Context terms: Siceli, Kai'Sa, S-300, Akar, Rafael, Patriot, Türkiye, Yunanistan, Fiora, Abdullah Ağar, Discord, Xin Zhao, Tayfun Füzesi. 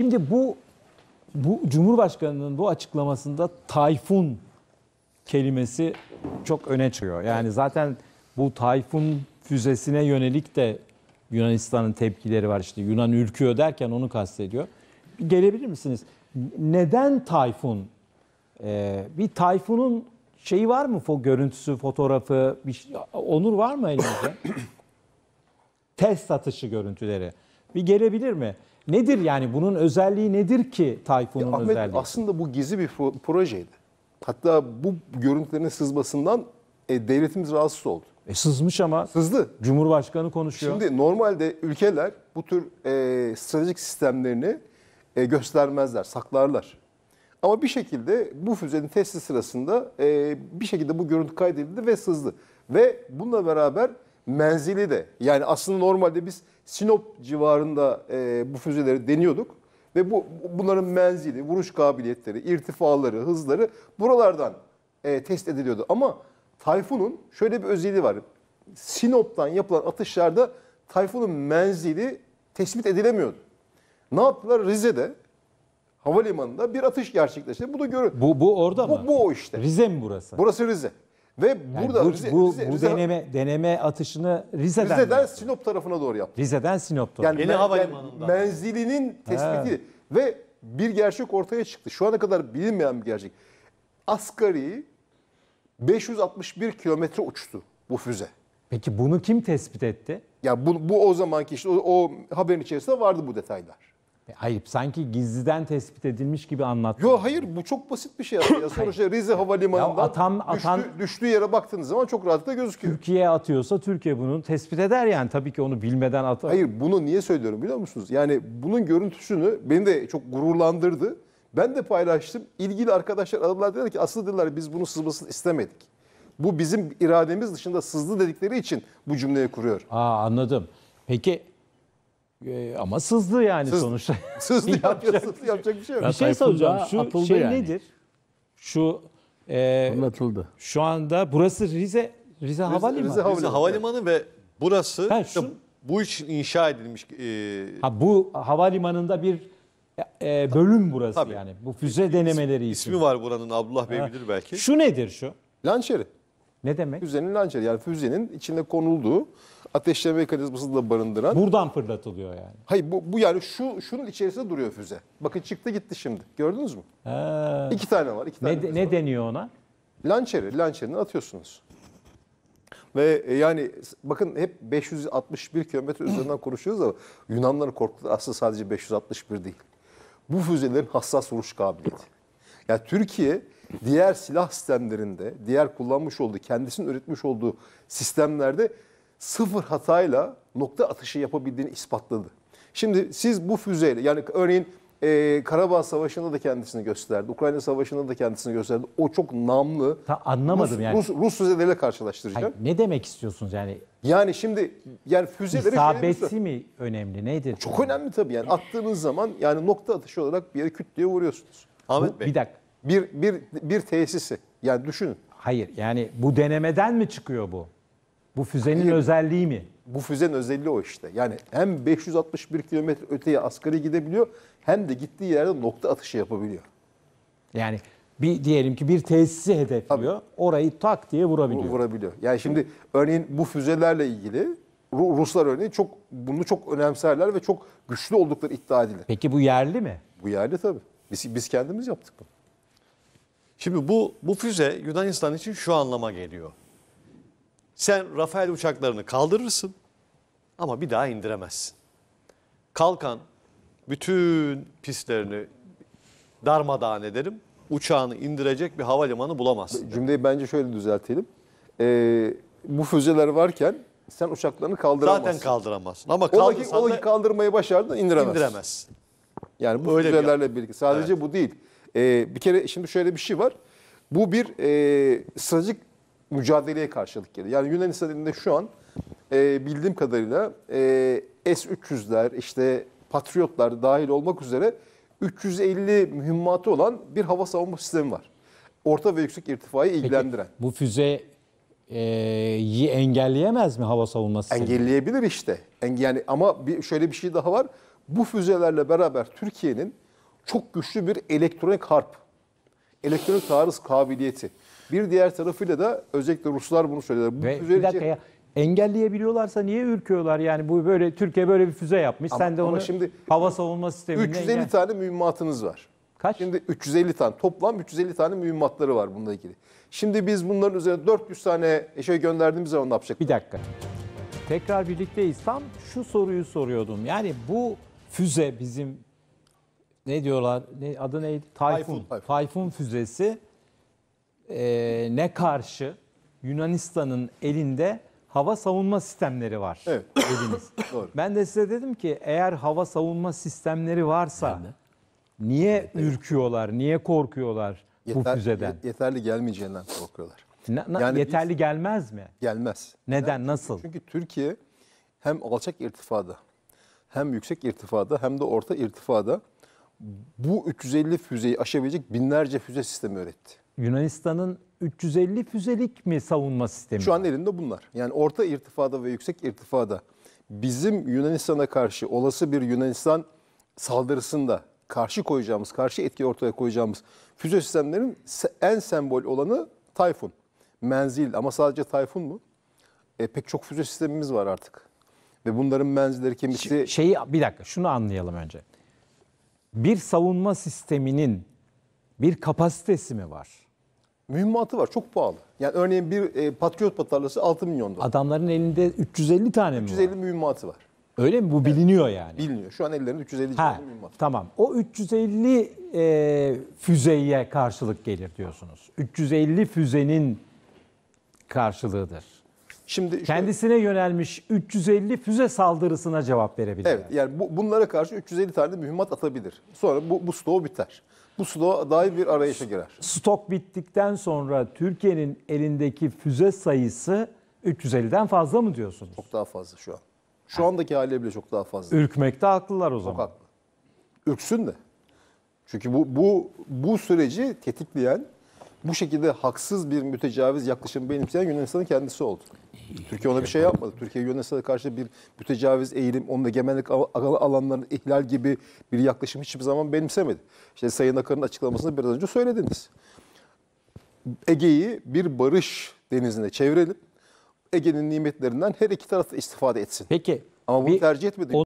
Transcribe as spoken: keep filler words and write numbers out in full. Şimdi bu bu Cumhurbaşkanı'nın bu açıklamasında tayfun kelimesi çok öne çıkıyor. Yani zaten bu tayfun füzesine yönelik de Yunanistan'ın tepkileri var. İşte Yunan ürküyor derken onu kastediyor. Gelebilir misiniz? Neden tayfun? Ee, bir tayfunun şeyi var mı? Görüntüsü, fotoğrafı, bir şey, Onur var mı elinizde? Test atışı görüntüleri. Bir gelebilir mi? Nedir yani? Bunun özelliği nedir ki Tayfun'un Ahmet, özelliği? Aslında bu gizli bir projeydi. Hatta bu görüntülerin sızmasından e, devletimiz rahatsız oldu. E, sızmış ama. Sızdı. Cumhurbaşkanı konuşuyor. Şimdi normalde ülkeler bu tür e, stratejik sistemlerini e, göstermezler, saklarlar. Ama bir şekilde bu füzenin testi sırasında e, bir şekilde bu görüntü kaydedildi ve sızdı. Ve bununla beraber menzili de, yani aslında normalde biz Sinop civarında e, bu füzeleri deniyorduk ve bu bunların menzili, vuruş kabiliyetleri, irtifaları, hızları buralardan e, test ediliyordu. Ama Tayfun'un şöyle bir özelliği var. Sinop'tan yapılan atışlarda Tayfun'un menzili tespit edilemiyordu. Ne yaptılar? Rize'de havalimanında bir atış gerçekleşti. Bu da görün. Bu bu orada bu, mı? Bu o işte. Rize mi burası? Burası Rize. Ve yani burada bu, Rize, bu, Rize, bu Rize, deneme deneme atışını Rize'den, Rize'den Sinop tarafına doğru yaptı. Rize'den Sinop tarafına. Yani Yeni men, havalimanından. Menzilinin tespiti ha. Ve bir gerçek ortaya çıktı. Şu ana kadar bilinmeyen bir gerçek. Asgari beş yüz altmış bir kilometre uçtu bu füze. Peki bunu kim tespit etti? Ya bu, bu o zamanki işte o, o haberin içerisinde vardı bu detaylar. Hayır, sanki gizliden tespit edilmiş gibi anlattı. Yok hayır, bu çok basit bir şey aslında. Sonuçta Rize Havalimanı'ndan atan, düştü, atan, düştüğü yere baktığınız zaman çok rahatlıkla gözüküyor. Türkiye'ye atıyorsa Türkiye bunu tespit eder yani. Tabii ki onu bilmeden atar. Hayır, bunu niye söylüyorum biliyor musunuz? Yani bunun görüntüsünü beni de çok gururlandırdı. Ben de paylaştım. İlgili arkadaşlar aradılar, dediler ki aslında dediler biz bunu sızmasını istemedik. Bu bizim irademiz dışında sızdı dedikleri için bu cümleyi kuruyor. Aa, anladım. Peki... Ama sızdı yani Sız, sonuçta. Sızdı, yapacak, sızdı yapacak bir şey yok. Bir şey soracağım. Şu şey yani. nedir? Şu e, anlatıldı. Şu anda burası Rize Rize Havalimanı. Rize Havalimanı, Rize Havalimanı ve burası ha, şu, işte bu için inşa edilmiş. E, ha, bu havalimanında bir e, bölüm burası tabii. yani. Bu füze denemeleri ismi, ismi var buranın. Abdullah Bey ha. bilir belki. Şu nedir şu? Lançeri. Ne demek? Füzenin lançeri, yani füzenin içinde konulduğu ateşleme mekanizmasını da barındıran. Buradan fırlatılıyor yani. Hayır bu, bu yani şu şunun içerisinde duruyor füze. Bakın çıktı gitti şimdi. Gördünüz mü? Ha. İki tane var. İki tane ne ne var. deniyor ona? Lançeri. Lançerini atıyorsunuz. Ve yani bakın hep beş yüz altmış bir kilometre üzerinden konuşuyoruz ama Yunanları korktu. Aslında sadece beş yüz altmış bir değil. Bu füzelerin hassas vuruş kabiliyeti. Yani Türkiye diğer silah sistemlerinde, diğer kullanmış olduğu, kendisinin üretmiş olduğu sistemlerde sıfır hatayla nokta atışı yapabildiğini ispatladı. Şimdi siz bu füzeyle, yani örneğin e, Karabağ Savaşı'nda da kendisini gösterdi, Ukrayna Savaşı'nda da kendisini gösterdi. O çok namlı. Ta, anlamadım Rus, yani. Rus, Rus füzeleriyle karşılaştıracağım. Hayır, ne demek istiyorsunuz yani? Yani şimdi yani füzeleri... İsabeti mi önemli, nedir? Çok önemli tabii yani. Attığınız zaman yani nokta atışı olarak bir yere küt diye vuruyorsunuz. Ahmet Bey. Bir dakika. Bir, bir, bir tesisi. Yani düşünün. Hayır yani bu denemeden mi çıkıyor bu? Bu füzenin Hayır, özelliği mi? Bu füzenin özelliği o işte. Yani hem beş yüz altmış bir kilometre öteye asgari gidebiliyor hem de gittiği yerde nokta atışı yapabiliyor. Yani bir diyelim ki bir tesisi hedefliyor. Tabii. Orayı tak diye vurabiliyor. Vurabiliyor. Yani şimdi örneğin bu füzelerle ilgili Ruslar örneğin çok bunu çok önemserler ve çok güçlü oldukları iddia edilir. Peki bu yerli mi? Bu yerli tabii. Biz, biz kendimiz yaptık bunu. Şimdi bu, bu füze Yunanistan için şu anlama geliyor. Sen Rafael uçaklarını kaldırırsın ama bir daha indiremezsin. Kalkan bütün pistlerini darmadağın ederim. Uçağını indirecek bir havalimanı bulamazsın. Cümleyi bence şöyle düzeltelim. Ee, bu füzeler varken sen uçaklarını kaldıramazsın. Zaten kaldıramazsın. Ama kaldırsan da kaldırmayı başardın, indiremezsin. indiremezsin. Yani bu öyle füzelerle bir birlikte. Sadece evet. bu değil. Ee, bir kere şimdi şöyle bir şey var. Bu bir e, stratejik mücadeleye karşılık geliyor. Yani Yunanistan elinde şu an e, bildiğim kadarıyla e, S üç yüzler, işte Patriotlar dahil olmak üzere üç yüz elli mühimmatı olan bir hava savunma sistemi var. Orta ve yüksek irtifayı Peki, ilgilendiren. Bu füze e, yi engelleyemez mi hava savunma sistemi? Engelleyebilir işte. Enge, yani ama bir, şöyle bir şey daha var. bu füzelerle beraber Türkiye'nin çok güçlü bir elektronik harp, elektronik taarruz kabiliyeti. Bir diğer tarafıyla da özellikle Ruslar bunu söylediler. Bu füzeleri... Bir dakika ya, engelleyebiliyorlarsa niye ürküyorlar? Yani bu böyle Türkiye böyle bir füze yapmış. Ama, sen de onu şimdi hava savunma sisteminde... üç yüz elli engel... tane mühimmatınız var. Kaç? Şimdi üç yüz elli tane, toplam üç yüz elli tane mühimmatları var bununla ilgili. Şimdi biz bunların üzerine dört yüz tane şey gönderdiğimiz zaman ne yapacaklar? Bir dakika. Tekrar birlikteyiz. Tam şu soruyu soruyordum. Yani bu füze bizim ne diyorlar? Ne, adı neydi? Tayfun. Tayfun füzesi e, ne karşı Yunanistan'ın elinde hava savunma sistemleri var. Evet. Dediniz. Doğru. Ben de size dedim ki eğer hava savunma sistemleri varsa niye ürküyorlar? Niye korkuyorlar yeter, bu füzeden? Yeterli gelmeyeceğinden korkuyorlar. Na, na, yani yeterli biz, gelmez mi? Gelmez. Neden? Yani, nasıl? Çünkü Türkiye hem alçak irtifada, hem yüksek irtifada, hem de orta irtifada bu üç yüz elli füzeyi aşabilecek binlerce füze sistemi üretti. Yunanistan'ın üç yüz elli füzelik mi savunma sistemi? Şu an elinde bunlar. Yani orta irtifada ve yüksek irtifada bizim Yunanistan'a karşı olası bir Yunanistan saldırısında karşı koyacağımız, karşı etki ortaya koyacağımız füze sistemlerinin en sembol olanı Tayfun. Menzil, ama sadece Tayfun mu? E, pek çok füze sistemimiz var artık. Ve bunların menzilleri kimisi... Şeyi, bir dakika şunu anlayalım önce. Bir savunma sisteminin bir kapasitesi mi var? Mühimmatı var, çok pahalı. Yani örneğin bir e, Patriot batarlası altı milyon dolar. Adamların elinde üç yüz elli tane mi üç yüz elli var? mühimmatı var. Öyle mi? Bu evet. biliniyor yani. Biliniyor. Şu an ellerinde üç yüz elli ha, tane mühimmatı. Tamam. O üç yüz elli e, füzeye karşılık gelir diyorsunuz. üç yüz elli füzenin karşılığıdır. Şimdi kendisine yönelmiş üç yüz elli füze saldırısına cevap verebilir. Evet, yani bu, bunlara karşı üç yüz elli tane mühimmat atabilir. Sonra bu, bu stoğu biter. Bu stoğa dair bir arayışa girer. Stok bittikten sonra Türkiye'nin elindeki füze sayısı üç yüz elliden fazla mı diyorsunuz? Çok daha fazla şu an. Şu ha. andaki haliyle bile çok daha fazla. Ürkmekte haklılar o zaman. Çok haklı. Ürksün de. Çünkü bu, bu, bu süreci tetikleyen, bu şekilde haksız bir mütecaviz yaklaşımı benimseyen Yunanistan'ın kendisi oldu. Türkiye ona bir şey yapmadı. Türkiye Yunanistan'a karşı bir mütecaviz eğilim, onun da egemenlik alanlarının ihlal gibi bir yaklaşım hiçbir zaman benimsemedi. İşte Sayın Akar'ın açıklamasını biraz önce söylediniz. Ege'yi bir barış denizine çevirelim. Ege'nin nimetlerinden her iki taraf istifade etsin. Peki. Ama bunu bir, tercih etmedi.